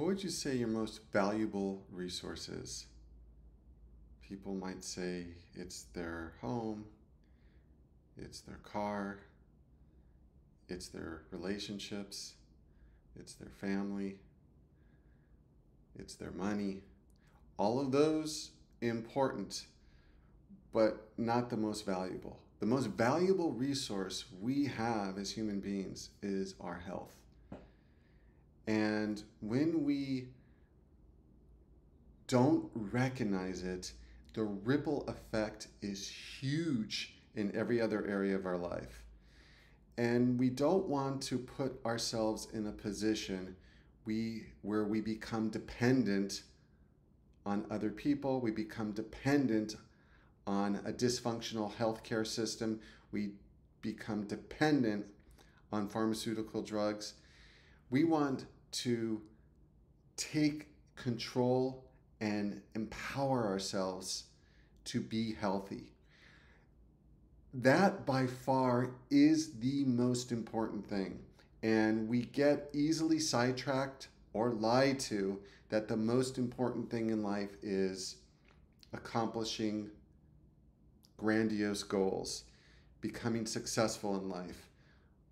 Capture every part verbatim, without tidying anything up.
What would you say your most valuable resource is? People might say it's their home, it's their car, it's their relationships, it's their family, it's their money. All of those important, but not the most valuable. The most valuable resource we have as human beings is our health. And when we don't recognize it, the ripple effect is huge in every other area of our life. And we don't want to put ourselves in a position we, where we become dependent on other people. We become dependent on a dysfunctional healthcare system. We become dependent on pharmaceutical drugs. We want to take control and empower ourselves to be healthy. That by far is the most important thing. And we get easily sidetracked or lied to that the most important thing in life is accomplishing grandiose goals, becoming successful in life,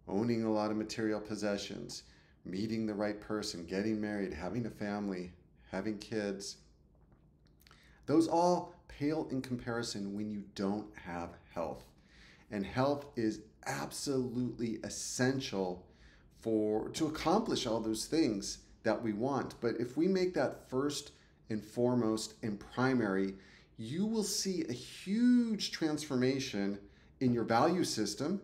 owning a lot of material possessions, meeting the right person, getting married, having a family, having kids. Those all pale in comparison when you don't have health. And health is absolutely essential for to accomplish all those things that we want. But if we make that first and foremost and primary, you will see a huge transformation in your value system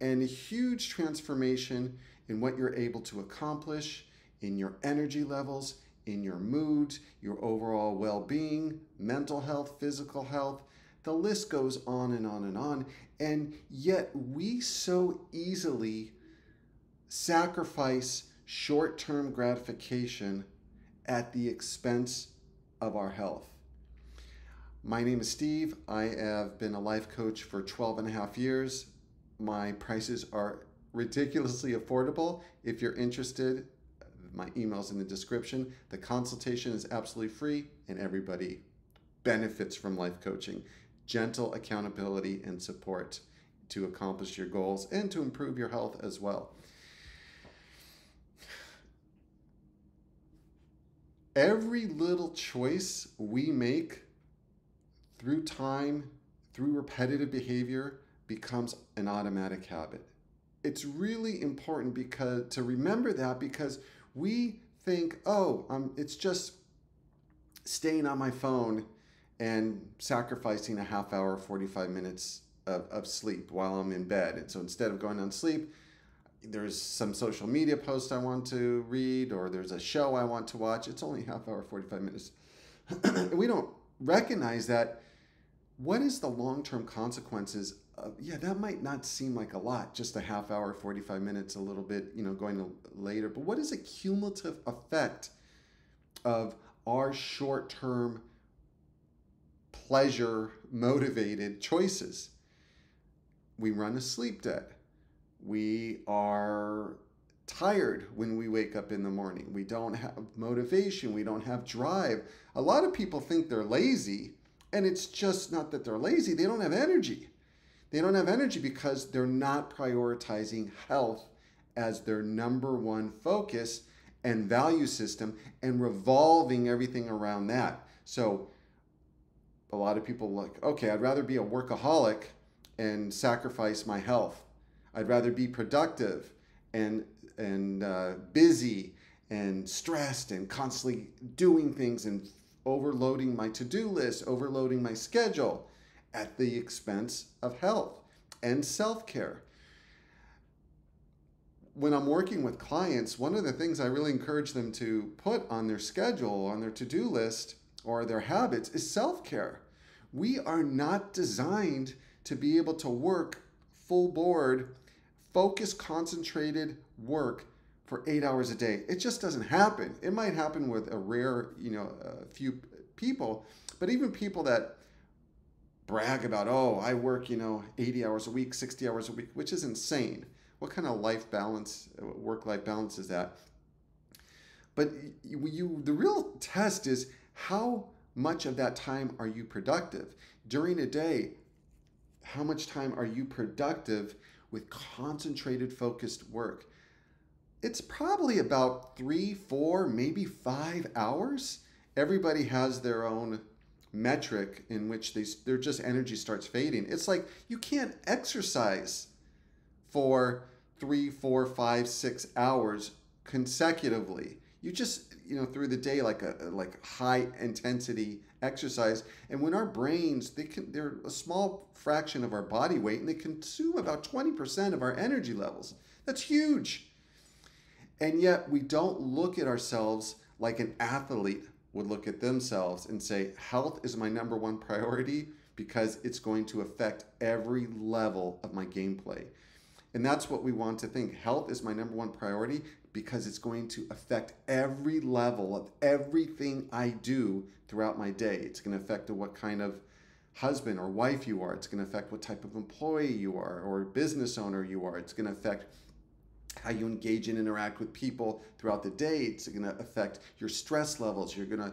and a huge transformation in what you're able to accomplish, in your energy levels, in your mood, your overall well-being, mental health, physical health. The list goes on and on and on. And yet we so easily sacrifice short-term gratification at the expense of our health. My name is Steve. I have been a life coach for twelve and a half years. My prices are ridiculously affordable. If you're interested, my email's in the description. The consultation is absolutely free and everybody benefits from life coaching. Gentle accountability and support to accomplish your goals and to improve your health as well. Every little choice we make through time, through repetitive behavior, becomes an automatic habit. It's really important because to remember that, because we think, oh, um, it's just staying on my phone and sacrificing a half hour, forty-five minutes of, of sleep while I'm in bed. And so instead of going on sleep, there's some social media post I want to read, or there's a show I want to watch. It's only half hour, forty-five minutes. We don't recognize that. What is the long-term consequences of, yeah, that might not seem like a lot, just a half hour, forty-five minutes, a little bit, you know, going later. But what is the cumulative effect of our short-term pleasure-motivated choices? We run a sleep debt. We are tired when we wake up in the morning. We don't have motivation. We don't have drive. A lot of people think they're lazy. And it's just not that they're lazy, they don't have energy. They don't have energy because they're not prioritizing health as their number one focus and value system and revolving everything around that. So a lot of people like, okay, I'd rather be a workaholic and sacrifice my health. I'd rather be productive and, and uh, busy and stressed and constantly doing things and overloading my to-do list, overloading my schedule at the expense of health and self-care. When I'm working with clients, one of the things I really encourage them to put on their schedule, on their to-do list, or their habits is self-care. We are not designed to be able to work full board, focused, concentrated work for eight hours a day. It just doesn't happen. It might happen with a rare, you know, a few people, but even people that brag about, oh, I work, you know, eighty hours a week, sixty hours a week, which is insane. What kind of life balance, work-life balance is that? But you, you, the real test is how much of that time are you productive? During a day, how much time are you productive with concentrated, focused work? It's probably about three, four, maybe five hours. Everybody has their own metric in which they, they're just energy starts fading. It's like you can't exercise for three, four, five, six hours consecutively. You just, you know, through the day, like a like high intensity exercise. And when our brains, they can, they're a small fraction of our body weight, and they consume about twenty percent of our energy levels. That's huge. And yet we don't look at ourselves like an athlete would look at themselves and say, health is my number one priority because it's going to affect every level of my gameplay. And that's what we want to think. Health is my number one priority because it's going to affect every level of everything I do throughout my day. It's going to affect what kind of husband or wife you are. It's going to affect what type of employee you are or business owner you are. It's going to affect how you engage and interact with people throughout the day. It's going to affect your stress levels. You're going to,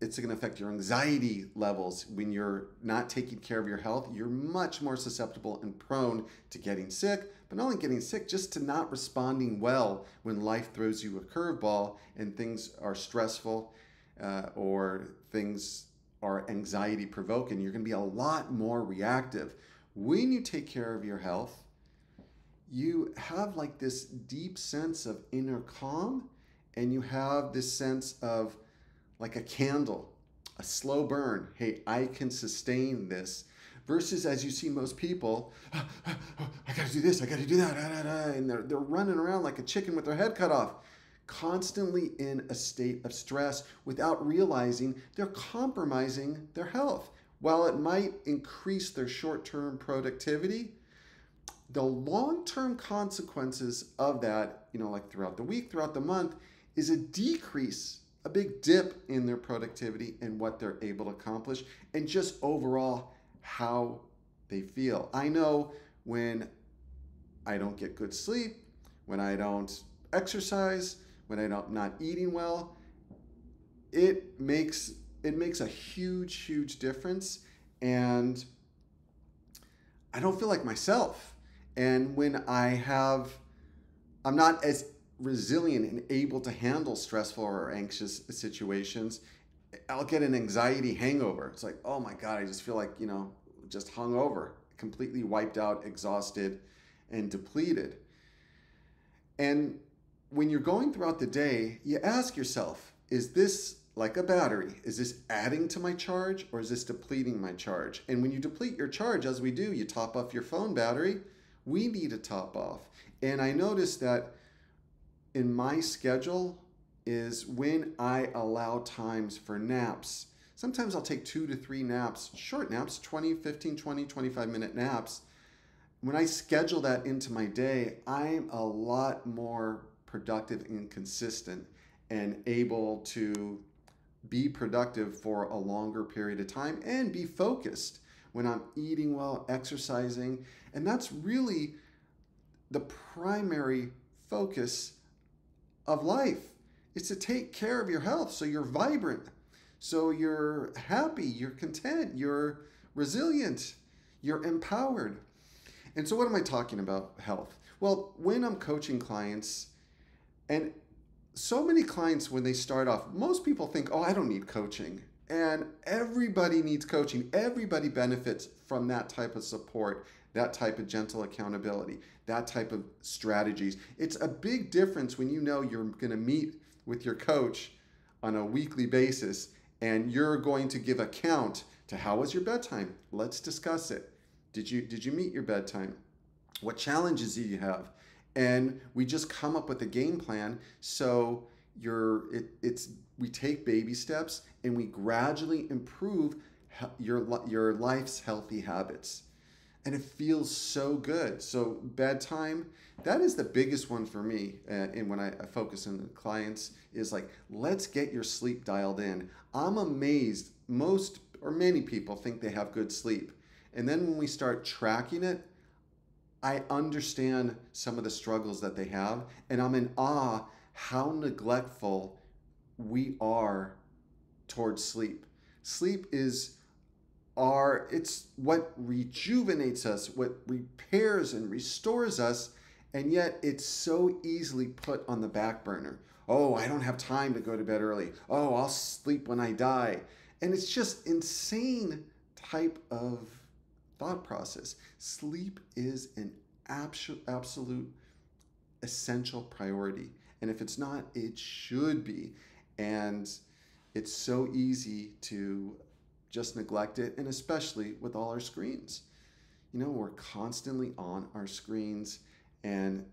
it's going to affect your anxiety levels. When you're not taking care of your health, you're much more susceptible and prone to getting sick, but not only getting sick, just to not responding well when life throws you a curveball and things are stressful uh, or things are anxiety provoking. You're going to be a lot more reactive. When you take care of your health, you have like this deep sense of inner calm, and you have this sense of like a candle, a slow burn. Hey, I can sustain this. Versus as you see most people, ah, ah, ah, I gotta do this, I gotta do that, ah, ah, ah, and they're, they're running around like a chicken with their head cut off, constantly in a state of stress without realizing they're compromising their health. While it might increase their short-term productivity, the long-term consequences of that, you know, like throughout the week, throughout the month, is a decrease, a big dip in their productivity and what they're able to accomplish, and just overall how they feel. I know when I don't get good sleep, when I don't exercise, when I don't not eating well, it makes it makes a huge, huge difference, and I don't feel like myself. And when I have, I'm not as resilient and able to handle stressful or anxious situations, I'll get an anxiety hangover. It's like, oh my God, I just feel like, you know, just hungover, completely wiped out, exhausted, and depleted. And when you're going throughout the day, you ask yourself, is this like a battery? Is this adding to my charge, or is this depleting my charge? And when you deplete your charge, as we do, you top up your phone battery. We need a top off. And I noticed that in my schedule is when I allow times for naps. Sometimes I'll take two to three naps, short naps, twenty, fifteen, twenty, twenty-five minute naps. When I schedule that into my day, I'm a lot more productive and consistent and able to be productive for a longer period of time and be focused when I'm eating well, exercising. And that's really the primary focus of life. It's to take care of your health so you're vibrant, so you're happy, you're content, you're resilient, you're empowered. And so what am I talking about health? Well, when I'm coaching clients, and so many clients when they start off, most people think, oh, I don't need coaching. And everybody needs coaching. Everybody benefits from that type of support, that type of gentle accountability, that type of strategies. It's a big difference when you know you're going to meet with your coach on a weekly basis and you're going to give account to how was your bedtime? Let's discuss it. Did you, did you meet your bedtime? What challenges do you have? And we just come up with a game plan. So You're, it, it's, we take baby steps and we gradually improve your, your life's healthy habits. And it feels so good. So bedtime, that is the biggest one for me. Uh, and when I focus on the clients is like, let's get your sleep dialed in. I'm amazed. Most or many people think they have good sleep. And then when we start tracking it, I understand some of the struggles that they have. And I'm in awe how neglectful we are towards sleep. Sleep is our, it's what rejuvenates us, what repairs and restores us, and yet it's so easily put on the back burner. Oh, I don't have time to go to bed early. Oh, I'll sleep when I die. And it's just insane type of thought process. Sleep is an absolute, absolute essential priority. And if it's not, it should be. And it's so easy to just neglect it, and especially with all our screens. You know, we're constantly on our screens, and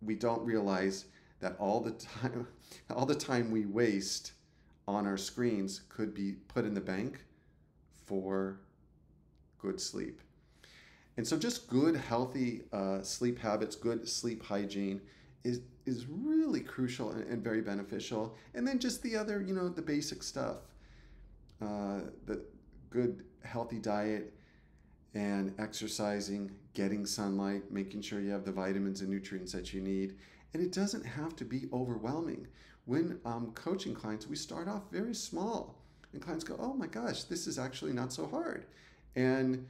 we don't realize that all the time, all the time we waste on our screens could be put in the bank for good sleep. And so just good, healthy uh, sleep habits, good sleep hygiene is, is really crucial and, and very beneficial. And then just the other, you know, the basic stuff, uh, the good, healthy diet and exercising, getting sunlight, making sure you have the vitamins and nutrients that you need. And it doesn't have to be overwhelming. When um, coaching clients, we start off very small, and clients go, oh my gosh, this is actually not so hard. And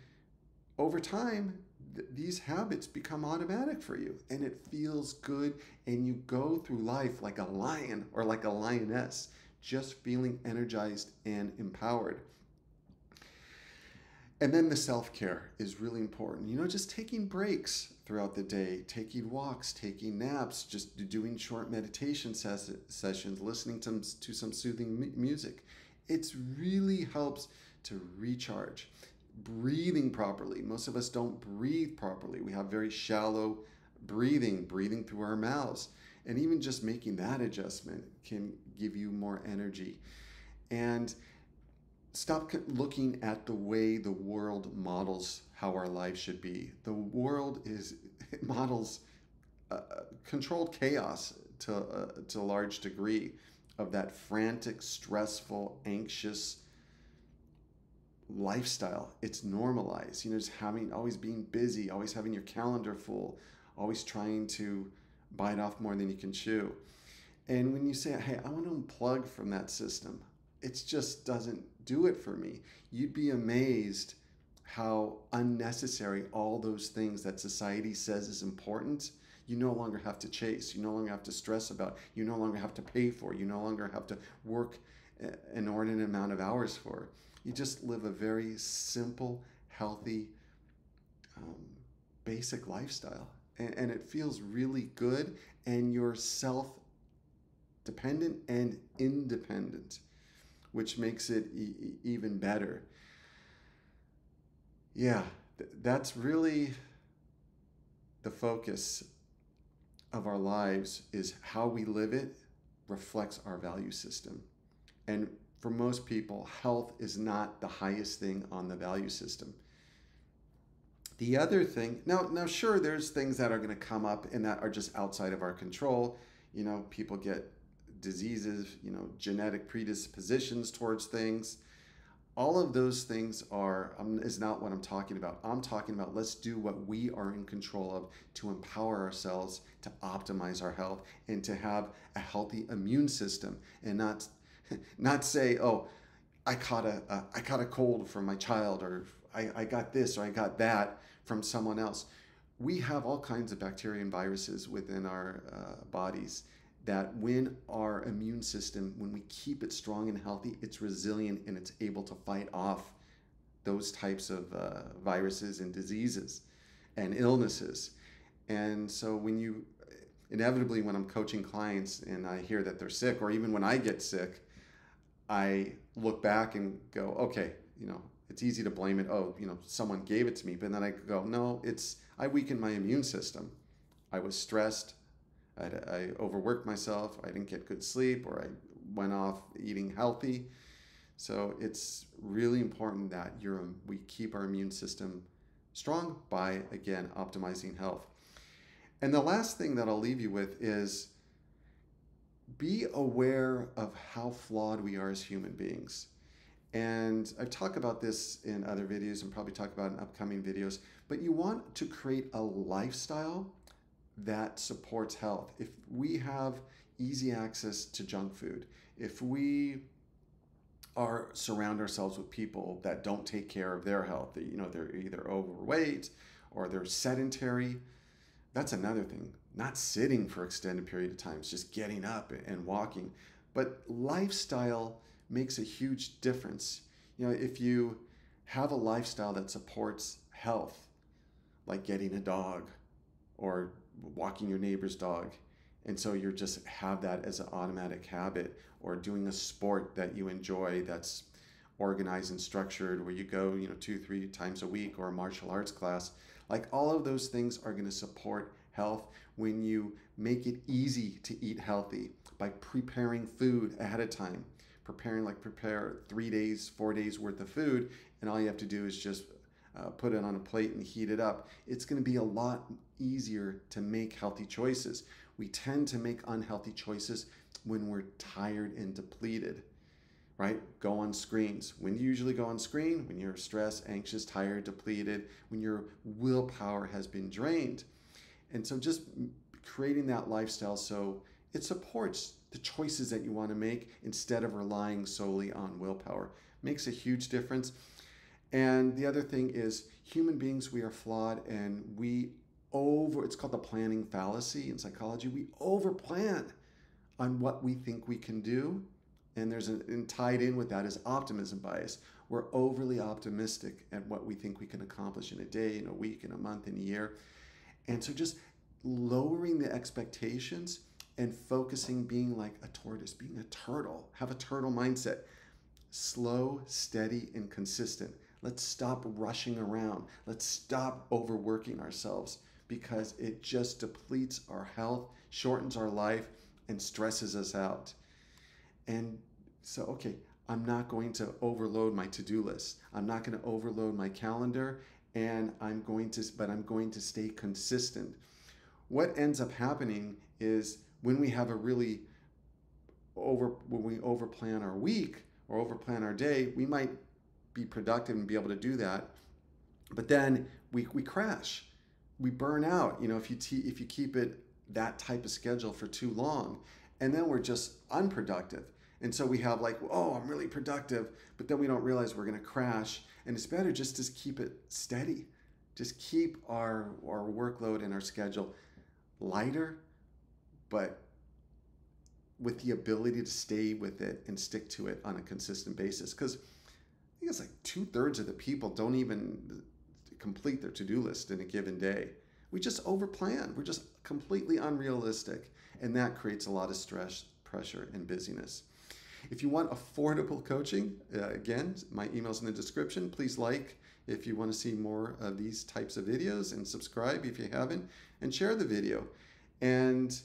over time, th these habits become automatic for you, and it feels good, and you go through life like a lion or like a lioness, just feeling energized and empowered. And then the self-care is really important. You know, just taking breaks throughout the day, taking walks, taking naps, just doing short meditation ses sessions, listening to, to some soothing mu music. It really helps to recharge. Breathing properly. Most of us don't breathe properly. We have very shallow breathing, breathing through our mouths. And even just making that adjustment can give you more energy. And stop looking at the way the world models how our life should be. The world is it models uh, controlled chaos to, uh, to a large degree, of that frantic, stressful, anxious lifestyle. It's normalized. You know, just having, always being busy, always having your calendar full, always trying to bite off more than you can chew. And when you say, hey, I want to unplug from that system, it just doesn't do it for me. You'd be amazed how unnecessary all those things that society says is important, you no longer have to chase, you no longer have to stress about, you no longer have to pay for, you no longer have to work an inordinate amount of hours for. You just live a very simple, healthy, um, basic lifestyle. And, and it feels really good, and you're self-dependent and independent, which makes it e even better. Yeah, th that's really the focus of our lives, is how we live it reflects our value system. And for most people, health is not the highest thing on the value system. The other thing, now, now sure, there's things that are gonna come up and that are just outside of our control. You know, people get diseases, you know, genetic predispositions towards things. All of those things are, um, is not what I'm talking about. I'm talking about, let's do what we are in control of to empower ourselves, to optimize our health, and to have a healthy immune system, and not, not say, oh, I caught a, uh, I caught a cold from my child, or I, I got this, or I got that from someone else. We have all kinds of bacteria and viruses within our uh, bodies, that when our immune system, when we keep it strong and healthy, it's resilient and it's able to fight off those types of uh, viruses and diseases and illnesses. And so when you, inevitably when I'm coaching clients and I hear that they're sick, or even when I get sick, I look back and go, okay, you know, it's easy to blame it. Oh, you know, someone gave it to me. But then I go, no, it's, I weakened my immune system. I was stressed. I, I overworked myself, I didn't get good sleep, or I went off eating healthy. So it's really important that you're, we keep our immune system strong by, again, optimizing health. And the last thing that I'll leave you with is, be aware of how flawed we are as human beings. And I talk about this in other videos, and probably talk about in upcoming videos, but you want to create a lifestyle that supports health. If we have easy access to junk food, if we are surround ourselves with people that don't take care of their health, you know, they're either overweight or they're sedentary. That's another thing. Not sitting for extended period of time, it's just getting up and walking. But lifestyle makes a huge difference. You know, if you have a lifestyle that supports health, like getting a dog or walking your neighbor's dog, and so you just have that as an automatic habit, or doing a sport that you enjoy that's organized and structured, where you go, you know, two, three times a week, or a martial arts class. Like, all of those things are going to support health when you make it easy to eat healthy by preparing food ahead of time. Preparing, like prepare three days, four days worth of food, and all you have to do is just uh, put it on a plate and heat it up. It's going to be a lot easier to make healthy choices. We tend to make unhealthy choices when we're tired and depleted, right? Go on screens. When you usually go on screen, when you're stressed, anxious, tired, depleted, when your willpower has been drained. And so just creating that lifestyle so it supports the choices that you want to make instead of relying solely on willpower makes a huge difference. And the other thing is, human beings, we are flawed, and we over, it's called the planning fallacy in psychology. We over plan on what we think we can do. And there's a, and tied in with that is optimism bias. We're overly optimistic at what we think we can accomplish in a day, in a week, in a month, in a year. And so just lowering the expectations and focusing, being like a tortoise, being a turtle, have a turtle mindset. Slow, steady, and consistent. Let's stop rushing around. Let's stop overworking ourselves, because it just depletes our health, shortens our life, and stresses us out. And so, okay, I'm not going to overload my to-do list. I'm not going to overload my calendar, and I'm going to, but I'm going to stay consistent. What ends up happening is, when we have a really over, when we overplan our week or overplan our day, we might be productive and be able to do that, but then we we crash, we burn out. You know, if you te if you keep it that type of schedule for too long, and then we're just unproductive. And so we have like, oh, I'm really productive, but then we don't realize we're going to crash. And it's better just to keep it steady, just keep our our workload and our schedule lighter, but with the ability to stay with it and stick to it on a consistent basis. Because I think it's like two thirds of the people don't even complete their to-do list in a given day. We just overplan. We're just completely unrealistic. And that creates a lot of stress, pressure, and busyness. If you want affordable coaching, uh, again, my email's in the description. Please like if you want to see more of these types of videos, and subscribe if you haven't, and share the video. And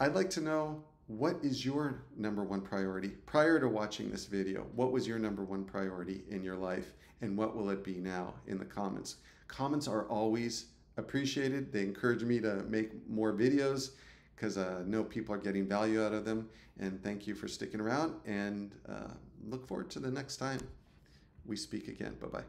I'd like to know, what is your number one priority prior to watching this video? What was your number one priority in your life, and what will it be now? In the comments. Comments are always appreciated. They encourage me to make more videos, because I uh, know people are getting value out of them. And thank you for sticking around, and uh, look forward to the next time we speak again. Bye-bye.